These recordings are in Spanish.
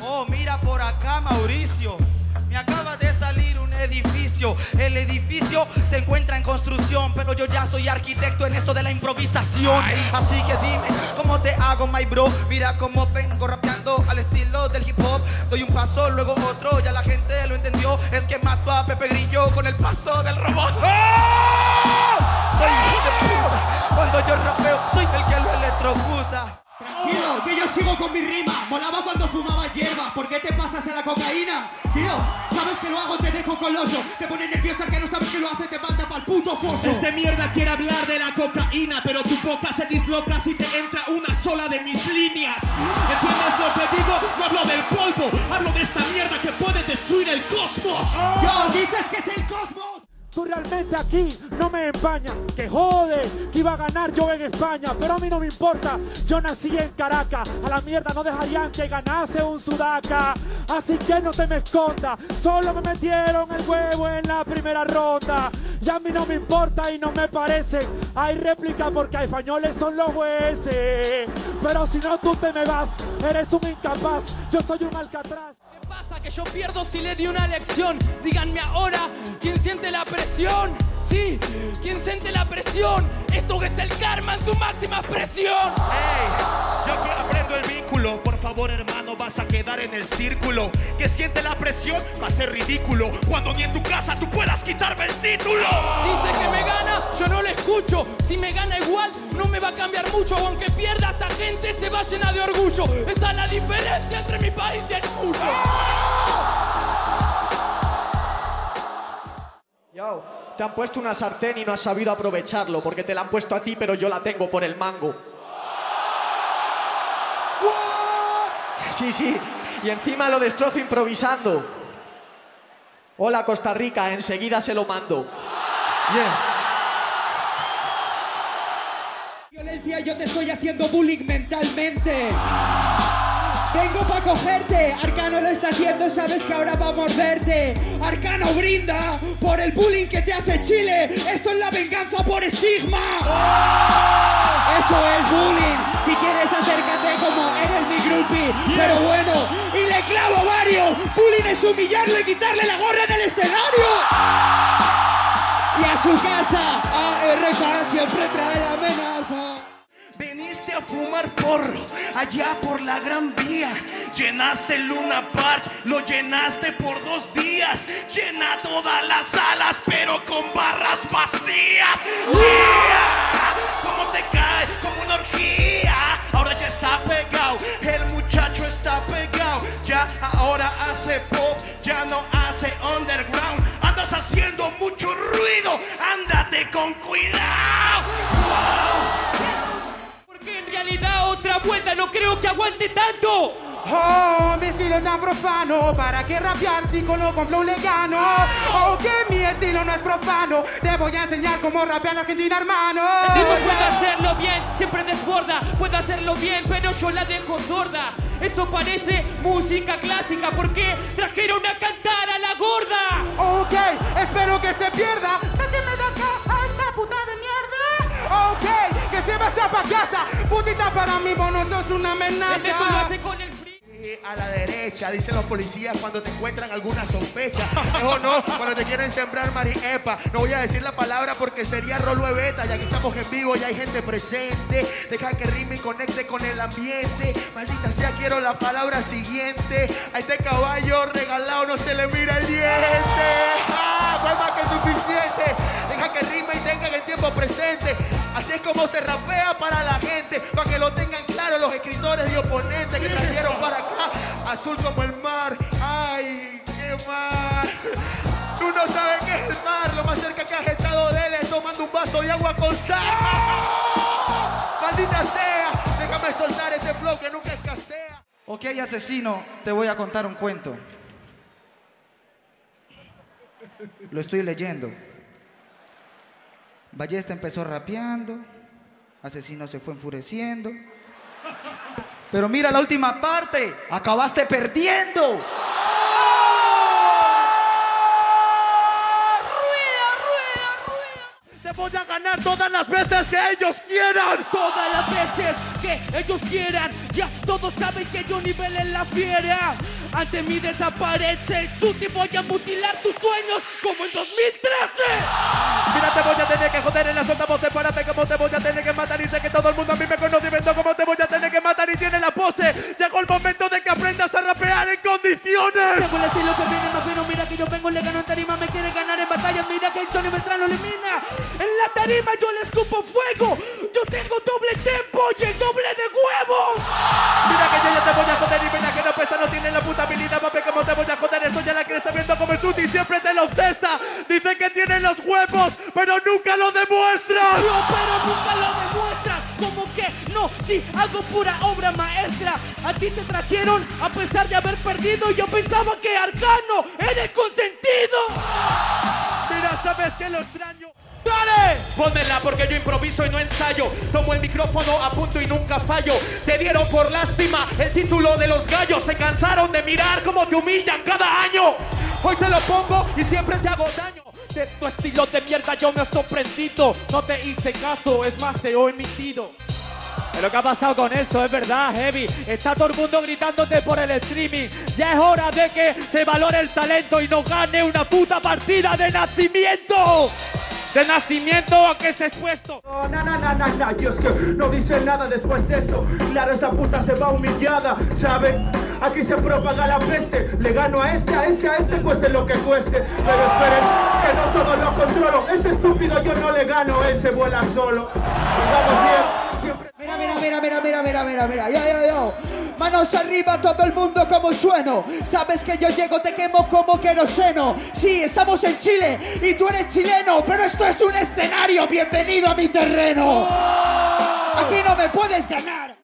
Oh, mira por acá, Mauricio. Me acaba de salir un edificio. El edificio se encuentra en construcción, pero yo ya soy arquitecto en esto de la improvisación. Así que dime, ¿cómo te hago, my bro? Mira cómo vengo rapeando al estilo del hip hop. Doy un paso, luego otro, ya la gente lo entendió. Es que mato a Pepe Grillo con el paso del robot. ¡Oh! Soy hijo de puta. Cuando yo rapeo, soy el que lo electrocuta. Tranquilo, que yo sigo con mi rima. Molaba cuando fumaba hierba. ¿Por qué te pasas a la cocaína? Tío, sabes que lo hago, te dejo coloso. Te pone nervioso el que no sabes que lo hace, te manda pa'l puto foso. Este mierda quiere hablar de la cocaína, pero tu boca se disloca si te entra una sola de mis líneas. ¿Entiendes lo que digo? No hablo del polvo, hablo de esta mierda que puede destruir el cosmos. Yo, dices que es el cosmos. Tú realmente aquí no me empañas, que jode, que iba a ganar yo en España, pero a mí no me importa, yo nací en Caracas, a la mierda no dejarían que ganase un sudaca, así que no te me escondas, solo me metieron el huevo en la primera ronda, y a mí no me importa y no me parecen, hay réplica porque españoles son los jueces, pero si no tú te me vas, eres un incapaz, yo soy un alcatraz. Que yo pierdo si le di una lección. Díganme ahora, ¿quién siente la presión? Sí, ¿quién siente la presión? Esto es el karma en su máxima expresión. Hey, yo que aprendo el vínculo. Por favor, hermano, vas a quedar en el círculo. Que siente la presión va a ser ridículo cuando ni en tu casa tú puedas quitarme el título. Dice que me gana, yo no lo escucho. Si me gana igual, no me va a cambiar mucho. Aunque pierda, esta gente se va llena de orgullo. Esa es la diferencia entre mi país y el tuyo. Yo, te han puesto una sartén y no has sabido aprovecharlo, porque te la han puesto a ti, pero yo la tengo por el mango. ¿What? Sí, sí, y encima lo destrozo improvisando. Hola, Costa Rica, enseguida se lo mando. Yeah. Violencia, yo te estoy haciendo bullying mentalmente. Vengo para cogerte, Arkano lo está haciendo, sabes que ahora va a morderte. Arkano brinda por el bullying que te hace Chile, esto es la venganza por estigma. ¡Oh! Eso es bullying, si quieres acércate como eres mi groupie, yes. Pero bueno, y le clavo varios. Bullying es humillarlo y quitarle la gorra en el escenario. ¡Oh! Y a su casa, ARK siempre trae la amenaza. Viniste a fumar porro allá por la Gran Vía. Llenaste el Luna Park, lo llenaste por 2 días. Llena todas las salas, pero con barras vacías. Yeah. ¿Cómo te cae? Como una orgía. Ahora ya está pegado, el muchacho está pegado. Ya ahora hace pop, ya no hace underground. Andas haciendo mucho ruido, ándate con cuidado. Otra vuelta, no creo que aguante tanto. Oh, mi estilo es tan profano. ¿Para qué rapear si con lo compro le gano? Oh, que mi estilo no es profano. Te voy a enseñar cómo rapear en Argentina, hermano. El tipo puede hacerlo bien, siempre desborda. Puede hacerlo bien, pero yo la dejo sorda. Eso parece música clásica, porque trajeron a cantar a la gorda. Ok, espero que se pierda. Sáquenme de acá a esta puta de mierda. Ok, que se vaya para casa, putita para mí, vos no sos una amenaza. A la derecha, dicen los policías cuando te encuentran alguna sospecha. Mejor no, cuando te quieren sembrar mariepa. No voy a decir la palabra porque sería rolo de beta. Y aquí estamos en vivo, ya hay gente presente. Deja que rime y conecte con el ambiente. Maldita sea, quiero la palabra siguiente. A este caballo regalado no se le mira el diente. ¡Ah! No hay más que suficiente. Deja que rime y tengan el tiempo presente. Así es como se rapea para la gente, para que lo tengan claro los escritores y oponentes que trajeron para acá. Azul como el mar, ay, qué mar. Tú no sabes qué es el mar, lo más cerca que has estado de él es tomando un vaso de agua con sal. Maldita sea, déjame soltar ese flow que nunca escasea. Ok, asesino, te voy a contar un cuento. Lo estoy leyendo. Ballesta empezó rapeando, Asesino se fue enfureciendo, pero mira la última parte, acabaste perdiendo. ¡Oh! ¡Rueda, rueda, rueda! Te voy a ganar todas las veces que ellos quieran. Todas las veces que ellos quieran. Ya todos saben que yo nivelé la fiera. Ante mí desaparece el chute y voy a mutilar tus sueños como en 2013. Mira, te voy a tener que joder en la sonda, vos sepárate como te voy a tener que matar. Y sé que todo el mundo a mí me conoce y me como te voy a tener que matar y tiene la pose. Llegó el momento de que aprendas a rapear en condiciones. Tengo el estilo que viene, no quiero, mira que yo vengo, le gano en tarima, me quiere ganar en batallas. Mira que el Johnny Beltrán lo elimina. En la tarima yo le escupo fuego. Yo tengo doble tempo y el doble de huevos. Mira que yo ya te voy a joder y mira que no pesa, no tiene la puta habilidad, papi, como te voy a joder. Esto ya la cresta viendo como el suti y siempre te lo obsesa. Dicen que tienen los huevos, pero nunca lo demuestras. No, pero nunca lo demuestras. ¿Cómo que no? Si hago pura obra maestra. A ti te trajeron a pesar de haber perdido. Yo pensaba que Arkano era el consentido. Mira, sabes que lo extraño. ¡Dale! Pónmela porque yo improviso y no ensayo. Tomo el micrófono, apunto y nunca fallo. Te dieron por lástima el título de los gallos. Se cansaron de mirar cómo te humillan cada año. Hoy te lo pongo y siempre te hago daño. De tu estilo de mierda yo me he sorprendido. No te hice caso, es más, te he emitido. Pero ¿qué ha pasado con eso? Es verdad, Heavy. Está todo el mundo gritándote por el streaming. Ya es hora de que se valore el talento y no gane una puta partida de nacimiento. ¿De nacimiento a qué se ha expuesto? No, yo es que no dice nada después de esto. Claro, esta puta se va humillada, ¿saben? Aquí se propaga la peste. Le gano a este, cueste lo que cueste. Pero esperen, que no todo lo controlo. Este estúpido yo no le gano, él se vuela solo. Vamos bien, siempre... Mira, yo. Manos arriba todo el mundo como sueno. Sabes que yo llego, te quemo como queroseno. Sí, estamos en Chile y tú eres chileno, pero esto es un escenario. Bienvenido a mi terreno. Aquí no me puedes ganar.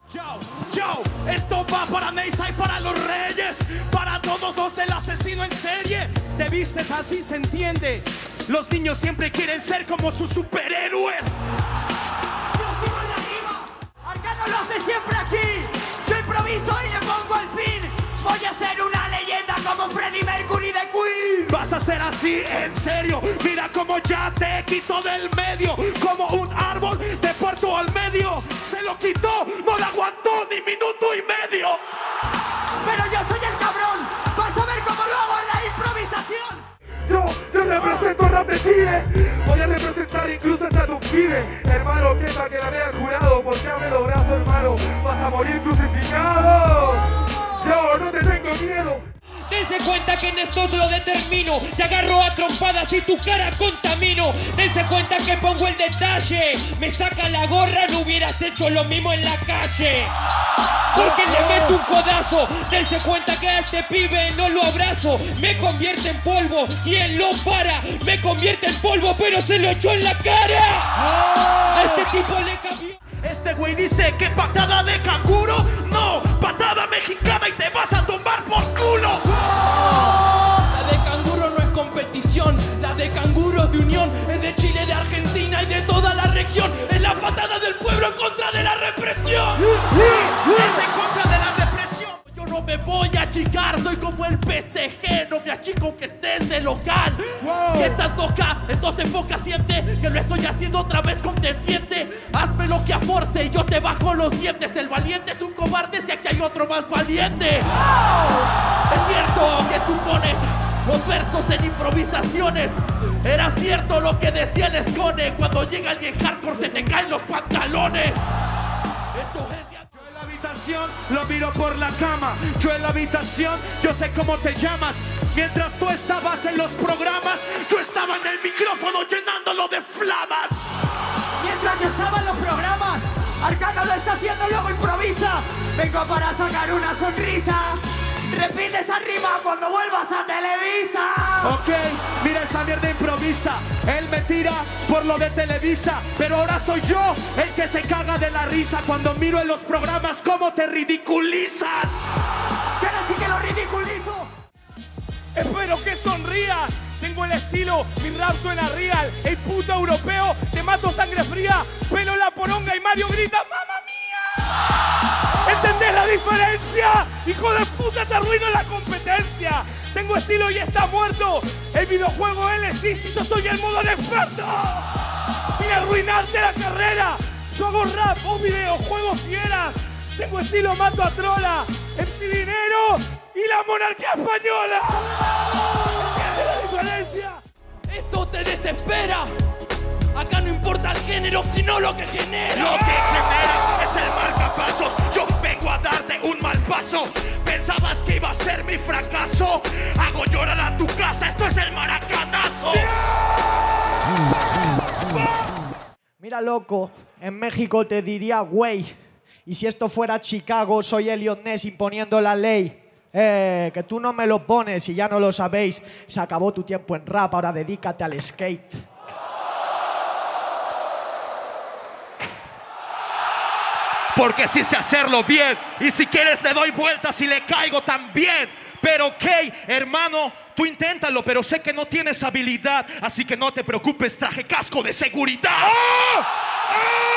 Yo, esto va para Neisa y para los reyes. Para todos los del asesino en serie. Te vistes así, se entiende. Los niños siempre quieren ser como sus superhéroes. Yo sigo en la rima. Arkano lo hace siempre aquí. Soy le pongo al fin. Voy a ser una leyenda como Freddie Mercury de Queen. Vas a ser así, en serio. Mira como ya te quito del medio. Como un árbol te parto al medio. Se lo quitó, no lo aguantó ni minuto y medio. Pero yo soy el cabrón. Vas a ver cómo lo hago en la improvisación. Yo represento rap de Chile. Voy a representar incluso hasta tu pibe. Hermano, que para que la vea el jurado. Porque abre los brazos, hermano. Vas a morir crucificado. Yo no te tengo miedo. Dense cuenta que en esto lo determino. Te agarro a trompadas y tu cara contamino. Dense cuenta que pongo el detalle. Me saca la gorra, no hubieras hecho lo mismo en la calle. Porque le meto un codazo. Dense cuenta que a este pibe no lo abrazo. Me convierte en polvo, ¿quién lo para? Me convierte en polvo, pero se lo echó en la cara. A este tipo le cambió. Este güey dice que patada de canguro. No, patada mexicana y te vas a tomar por culo. La de canguro no es competición. La de canguro es de unión. Es de Chile, de Argentina y de toda la región. Es la patada del pueblo en contra de la represión. Es en contra de la represión. Yo no me voy a achicar, soy como el PSG. No me achico aunque estés de local. Si estás loca, entonces foca, siente que lo estoy haciendo otra vez con contendiente. Hazme lo que a force y yo te bajo los dientes. El valiente es un cobarde si aquí hay otro más valiente. Es cierto que supones los versos en improvisaciones. Era cierto lo que decía el Escone. Cuando llega alguien hardcore se te caen los pantalones. Esto es de... Yo en la habitación lo miro por la cama. Yo en la habitación yo sé cómo te llamas. Mientras tú estabas en los programas, yo estaba en el micrófono llenándolo de flamas. Mientras yo estaba en los programas, Arkano lo está haciendo, luego improvisa. Vengo para sacar una sonrisa. Repite esa rima cuando vuelvas a Televisa. Ok, mira esa mierda improvisa. Él me tira por lo de Televisa. Pero ahora soy yo el que se caga de la risa cuando miro en los programas cómo te ridiculizas. Que ahora sí que lo ridiculizo. Espero que sonrías. Tengo el estilo, mi rap suena real. El puto europeo, te mato sangre fría. Pelo la poronga y Mario grita ¡mamá mía! ¿Entendés la diferencia? ¡Hijo de puta, te arruino la competencia! Tengo estilo y está muerto. El videojuego él existe y yo soy el modo experto. y arruinarte la carrera. Yo hago rap, vos videojuegos fieras. Tengo estilo, mato a trola. MC Dinero y la monarquía española. ¿Entiendes la diferencia? Esto te desespera. Acá no importa el género, sino lo que genera. Lo que generas es el marcapasos. Yo vengo a darte un mal paso. Pensabas que iba a ser mi fracaso. Hago llorar a tu casa, esto es el maracanazo. Mira, loco, en México te diría güey. Y si esto fuera Chicago, soy Elliot Ness imponiendo la ley. Que tú no me lo pones y ya no lo sabéis. Se acabó tu tiempo en rap, ahora dedícate al skate. Porque sí sé hacerlo bien, y si quieres le doy vueltas y le caigo también. Pero ok, hermano, tú inténtalo, pero sé que no tienes habilidad, así que no te preocupes, traje casco de seguridad. ¡Oh! ¡Oh!